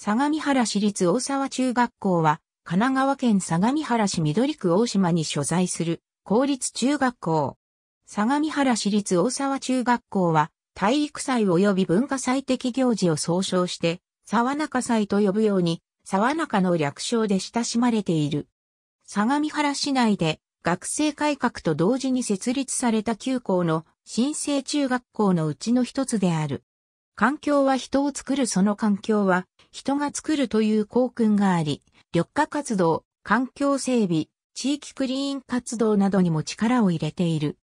相模原市立大沢中学校は、神奈川県相模原市緑区大島に所在する公立中学校。相模原市立大沢中学校は、体育祭及び文化祭的行事を総称して、沢中祭と呼ぶように、沢中の略称で親しまれている。相模原市内で、学生改革と同時に設立された9校の新生中学校のうちの一つである。環境は人を作る、その環境は人が作るという校訓があり、緑化活動、環境整備、地域クリーン活動などにも力を入れている。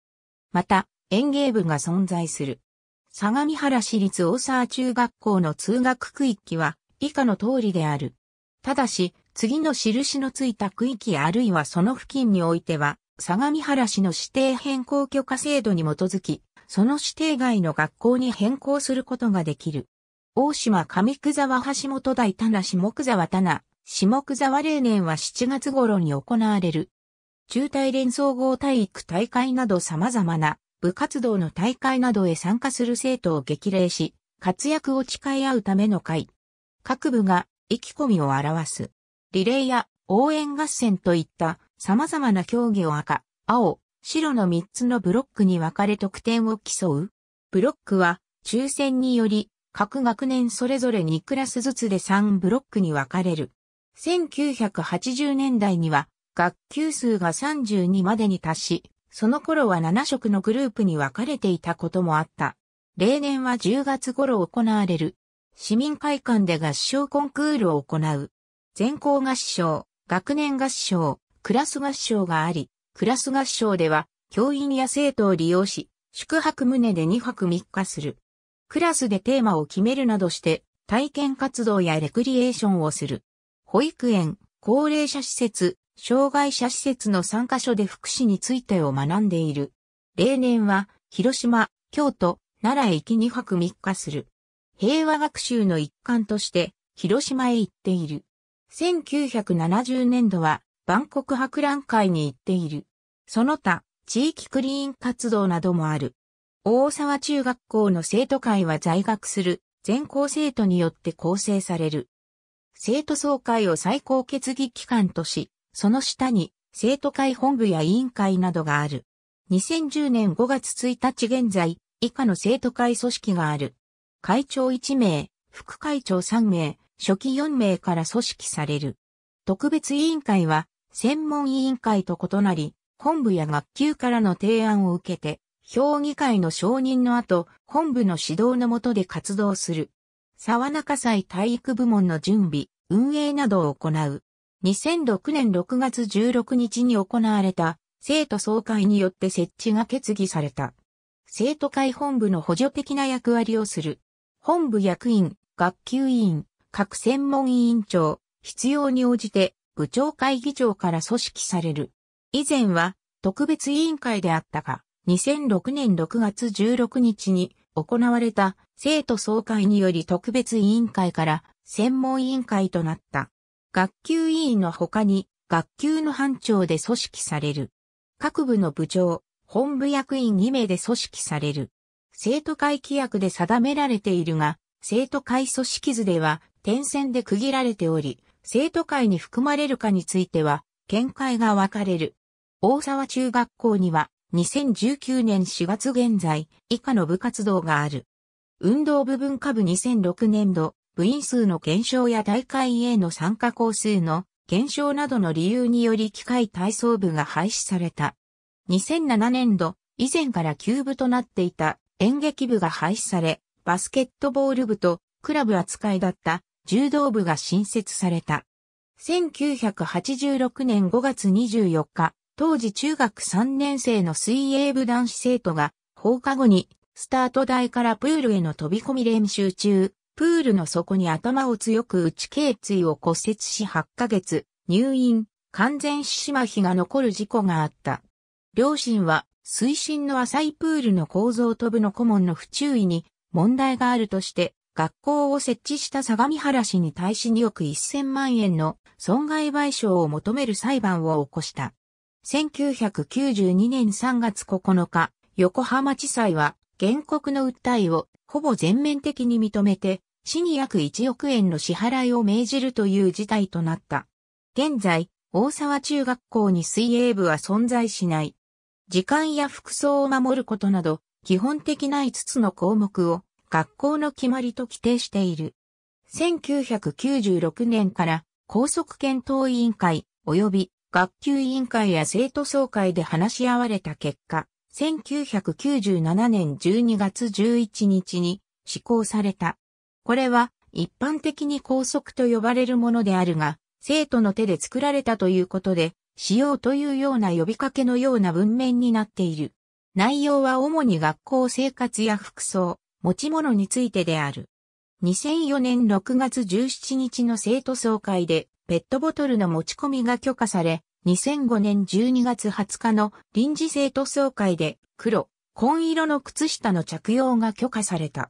また、園芸部が存在する。相模原市立大沢中学校の通学区域は以下の通りである。ただし、次の印のついた区域あるいはその付近においては、相模原市の指定変更許可制度に基づき、その指定外の学校に変更することができる。大島上久沢橋本台田名下久沢田名、下久沢例年は7月頃に行われる。中体連総合体育大会など様々な部活動の大会などへ参加する生徒を激励し、活躍を誓い合うための会。各部が意気込みを表す。リレーや応援合戦といった様々な競技を赤、青、白の3つのブロックに分かれ得点を競う。ブロックは抽選により各学年それぞれ2クラスずつで3ブロックに分かれる。1980年代には学級数が32までに達し、その頃は7色のグループに分かれていたこともあった。例年は10月頃行われる。市民会館で合唱コンクールを行う。全校合唱、学年合唱、クラス合唱があり、クラス合唱では教員や生徒を利用し、宿泊棟で2泊3日する。クラスでテーマを決めるなどして体験活動やレクリエーションをする。保育園、高齢者施設、障害者施設の3カ所で福祉についてを学んでいる。例年は広島、京都、奈良へ行き2泊3日する。平和学習の一環として広島へ行っている。1970年度は万国博覧会に行っている。その他、地域クリーン活動などもある。大沢中学校の生徒会は在学する全校生徒によって構成される。生徒総会を最高決議機関とし、その下に生徒会本部や委員会などがある。2010年5月1日現在、以下の生徒会組織がある。会長1名、副会長3名、書記4名から組織される。特別委員会は専門委員会と異なり、本部や学級からの提案を受けて、評議会の承認の後、本部の指導の下で活動する。沢中祭体育部門の準備、運営などを行う。2006年6月16日に行われた生徒総会によって設置が決議された。生徒会本部の補助的な役割をする。本部役員、学級委員、各専門委員長、必要に応じて部長会議長から組織される。以前は特別委員会であったが、2006年6月16日に行われた生徒総会により特別委員会から専門委員会となった。学級委員の他に学級の班長で組織される。各部の部長、本部役員2名で組織される。生徒会規約で定められているが、生徒会組織図では点線で区切られており、生徒会に含まれるかについては見解が分かれる。大沢中学校には2019年4月現在以下の部活動がある。運動部文化部2006年度、部員数の減少や大会への参加校数の減少などの理由により器械体操部が廃止された。2007年度、以前から休部となっていた演劇部が廃止され、バスケットボール部とクラブ扱いだった柔道部が新設された。1986年5月24日、当時中学3年生の水泳部男子生徒が放課後にスタート台からプールへの飛び込み練習中、プールの底に頭を強く打ち頸椎を骨折し8ヶ月、入院、完全四肢麻痺が残る事故があった。両親は水深の浅いプールの構造と部の顧問の不注意に、問題があるとして、学校を設置した相模原市に対し2億1000万円の損害賠償を求める裁判を起こした。1992年3月9日、横浜地裁は原告の訴えをほぼ全面的に認めて、市に約1億円の支払いを命じるという事態となった。現在、大沢中学校に水泳部は存在しない。時間や服装を守ることなど、基本的な5つの項目を学校の決まりと規定している。1996年から校則検討委員会及び学級委員会や生徒総会で話し合われた結果、1997年12月11日に施行された。これは一般的に校則と呼ばれるものであるが、生徒の手で作られたということで、しようというような呼びかけのような文面になっている。内容は主に学校生活や服装、持ち物についてである。2004年6月17日の生徒総会でペットボトルの持ち込みが許可され、2005年12月20日の臨時生徒総会で黒、紺色の靴下の着用が許可された。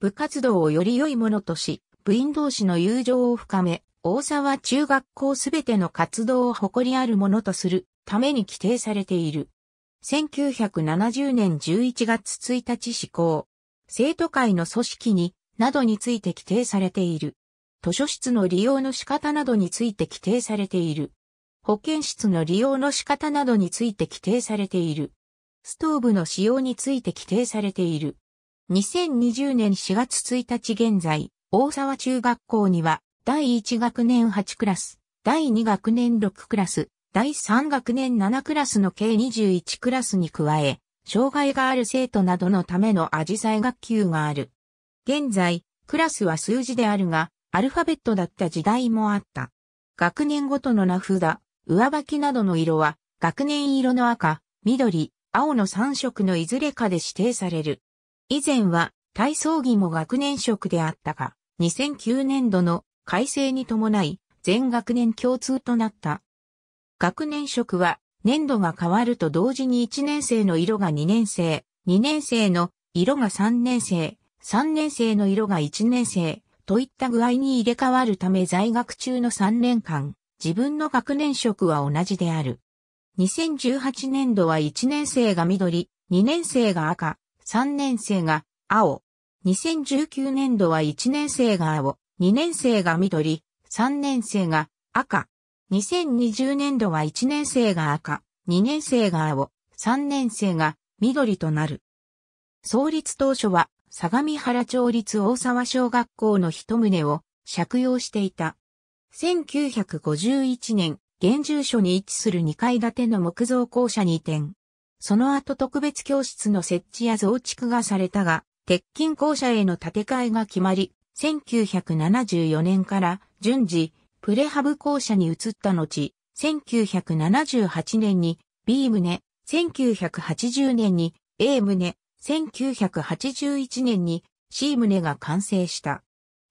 部活動をより良いものとし、部員同士の友情を深め、大沢中学校すべての活動を誇りあるものとするために規定されている。1970年11月1日施行。生徒会の組織に、などについて規定されている。図書室の利用の仕方などについて規定されている。保健室の利用の仕方などについて規定されている。ストーブの使用について規定されている。2020年4月1日現在、大沢中学校には、第1学年8クラス、第2学年6クラス、第3学年7クラスの計21クラスに加え、障害がある生徒などのためのアジサイ学級がある。現在、クラスは数字であるが、アルファベットだった時代もあった。学年ごとの名札、上履きなどの色は、学年色の赤、緑、青の3色のいずれかで指定される。以前は、体操着も学年色であったが、2009年度の改正に伴い、全学年共通となった。学年色は、年度が変わると同時に1年生の色が2年生、2年生の色が3年生、3年生の色が1年生、といった具合に入れ替わるため在学中の3年間、自分の学年色は同じである。2018年度は1年生が緑、2年生が赤、3年生が青。2019年度は1年生が青。2年生が緑、3年生が赤。2020年度は1年生が赤、2年生が青、3年生が緑となる。創立当初は、相模原町立大沢小学校の一棟を借用していた。1951年、現住所に位置する2階建ての木造校舎に移転。その後特別教室の設置や増築がされたが、鉄筋校舎への建て替えが決まり、1974年から順次プレハブ校舎に移った後、1978年に B 棟、1980年に A 棟、1981年に C 棟が完成した。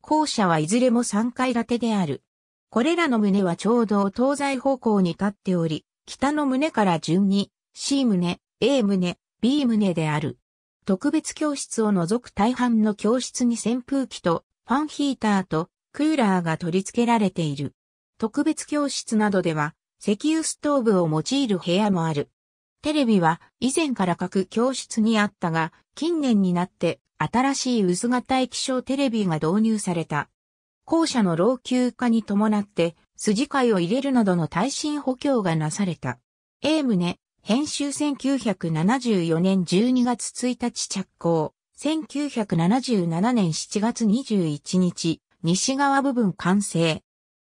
校舎はいずれも3階建てである。これらの棟はちょうど東西方向に立っており、北の棟から順に C 棟、A 棟、B 棟である。特別教室を除く大半の教室に扇風機と、ファンヒーターとクーラーが取り付けられている。特別教室などでは石油ストーブを用いる部屋もある。テレビは以前から各教室にあったが、近年になって新しい薄型液晶テレビが導入された。校舎の老朽化に伴って筋交を入れるなどの耐震補強がなされた。A 棟、編集1974年12月1日着工。1977年7月21日、西側部分完成。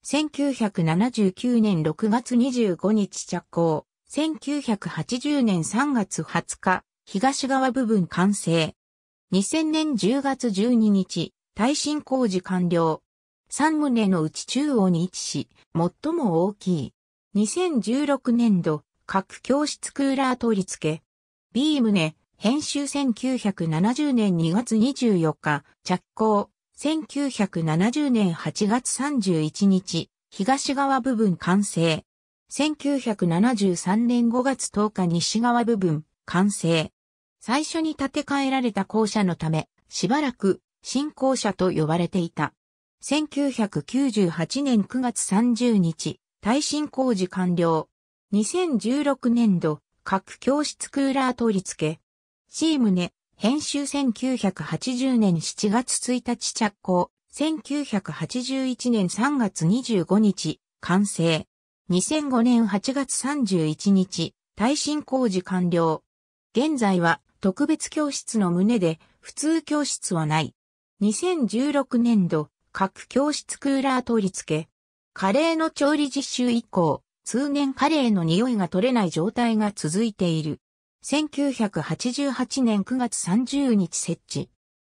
1979年6月25日着工。1980年3月20日、東側部分完成。2000年10月12日、耐震工事完了。3棟のうち中央に位置し、最も大きい。2016年度、各教室クーラー取り付け。B 棟。編集1970年2月24日、着工、1970年8月31日、東側部分完成。1973年5月10日西側部分、完成。最初に建て替えられた校舎のため、しばらく、新校舎と呼ばれていた。1998年9月30日、耐震工事完了。2016年度、各教室クーラー取り付け。C 棟、編集1980年7月1日着工、1981年3月25日、完成。2005年8月31日、耐震工事完了。現在は特別教室の棟で、普通教室はない。2016年度、各教室クーラー取り付け。カレーの調理実習以降、通年カレーの匂いが取れない状態が続いている。1988年9月30日設置。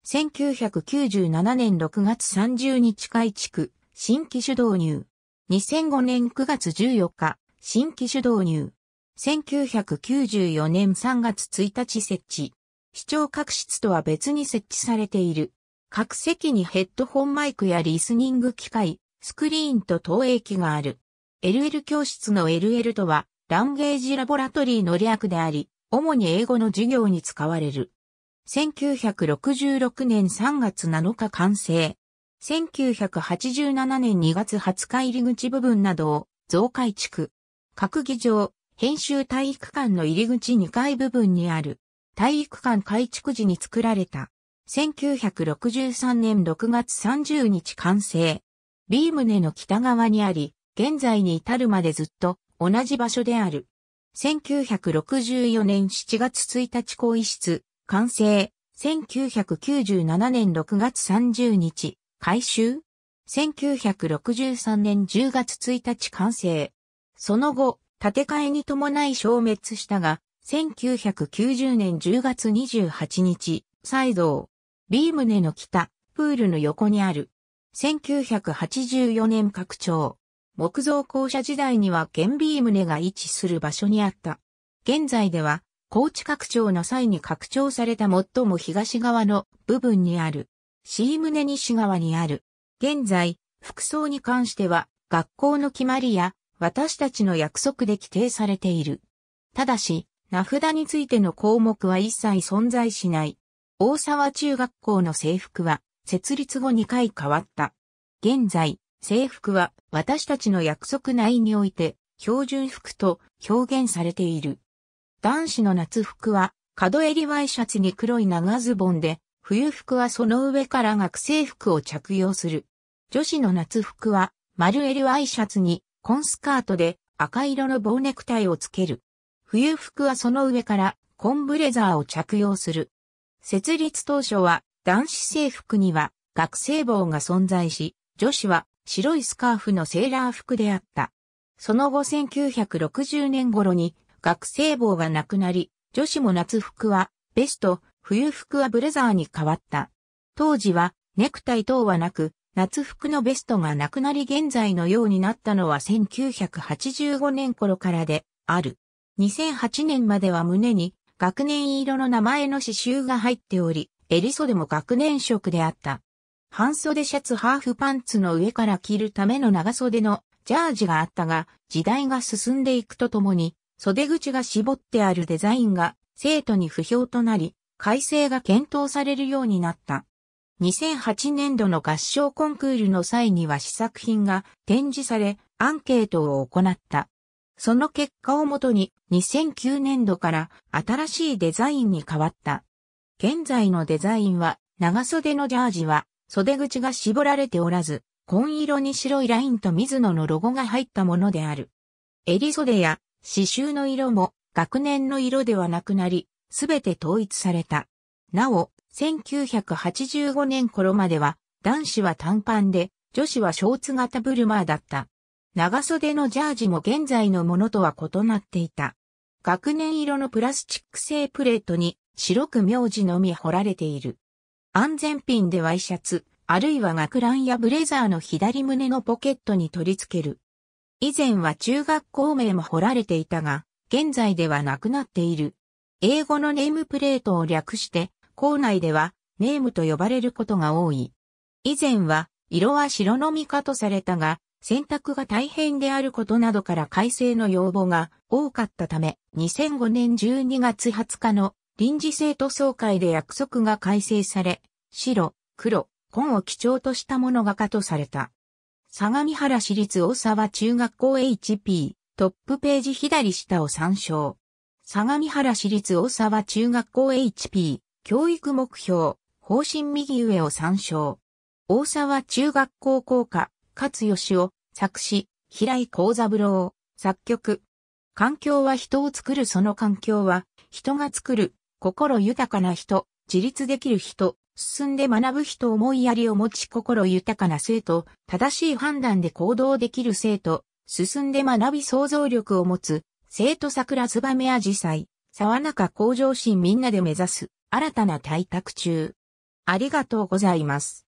1997年6月30日改築、新機種導入。2005年9月14日、新機種導入。1994年3月1日設置。視聴覚室とは別に設置されている。各席にヘッドホンマイクやリスニング機械、スクリーンと投影機がある。LL 教室の LL とは、ランゲージラボラトリーの略であり、主に英語の授業に使われる。1966年3月7日完成。1987年2月20日入り口部分などを増改築。閣議場、編集体育館の入り口2階部分にある。体育館改築時に作られた。1963年6月30日完成。B 棟の北側にあり、現在に至るまでずっと同じ場所である。1964年7月1日更衣室、完成。1997年6月30日、改修。1963年10月1日完成。その後、建て替えに伴い消滅したが、1990年10月28日、再造。B 棟の北、プールの横にある。1984年拡張。木造校舎時代には現 B 棟が位置する場所にあった。現在では、高知拡張の際に拡張された最も東側の部分にある。C 棟西側にある。現在、服装に関しては、学校の決まりや、私たちの約束で規定されている。ただし、名札についての項目は一切存在しない。大沢中学校の制服は、設立後2回変わった。現在、制服は私たちの約束内において標準服と表現されている。男子の夏服は角襟ワイシャツに黒い長ズボンで、冬服はその上から学生服を着用する。女子の夏服は丸襟ワイシャツに紺スカートで赤色の棒ネクタイをつける。冬服はその上から紺ブレザーを着用する。設立当初は男子制服には学生帽が存在し、女子は白いスカーフのセーラー服であった。その後1960年頃に学生帽がなくなり、女子も夏服はベスト、冬服はブレザーに変わった。当時はネクタイ等はなく、夏服のベストがなくなり現在のようになったのは1985年頃からである。2008年までは胸に学年色の名前の刺繍が入っており、襟袖も学年色であった。半袖シャツハーフパンツの上から着るための長袖のジャージがあったが、時代が進んでいくとともに、袖口が絞ってあるデザインが生徒に不評となり、改正が検討されるようになった。2008年度の合唱コンクールの際には試作品が展示され、アンケートを行った。その結果をもとに2009年度から新しいデザインに変わった。現在のデザインは、長袖のジャージは、袖口が絞られておらず、紺色に白いラインとミズノのロゴが入ったものである。襟袖や刺繍の色も学年の色ではなくなり、すべて統一された。なお、1985年頃までは男子は短パンで、女子はショーツ型ブルマーだった。長袖のジャージも現在のものとは異なっていた。学年色のプラスチック製プレートに白く名字のみ彫られている。安全ピンでワイシャツ、あるいは学ランやブレザーの左胸のポケットに取り付ける。以前は中学校名も彫られていたが、現在ではなくなっている。英語のネームプレートを略して、校内ではネームと呼ばれることが多い。以前は、色は白のみかとされたが、選択が大変であることなどから改正の要望が多かったため、2005年12月20日の臨時生徒総会で約束が改正され、白、黒、紺を基調としたものが可とされた。相模原市立大沢中学校 HP トップページ左下を参照。相模原市立大沢中学校 HP 教育目標方針右上を参照。大沢中学校校歌、勝義雄、作詞、平井康三郎、作曲。環境は人を作る。その環境は、人が作る、心豊かな人、自立できる人、進んで学ぶ人、思いやりを持ち心豊かな生徒、正しい判断で行動できる生徒、進んで学び想像力を持つ、生徒桜燕紫陽花、沢中向上心みんなで目指す、新たな対策中。ありがとうございます。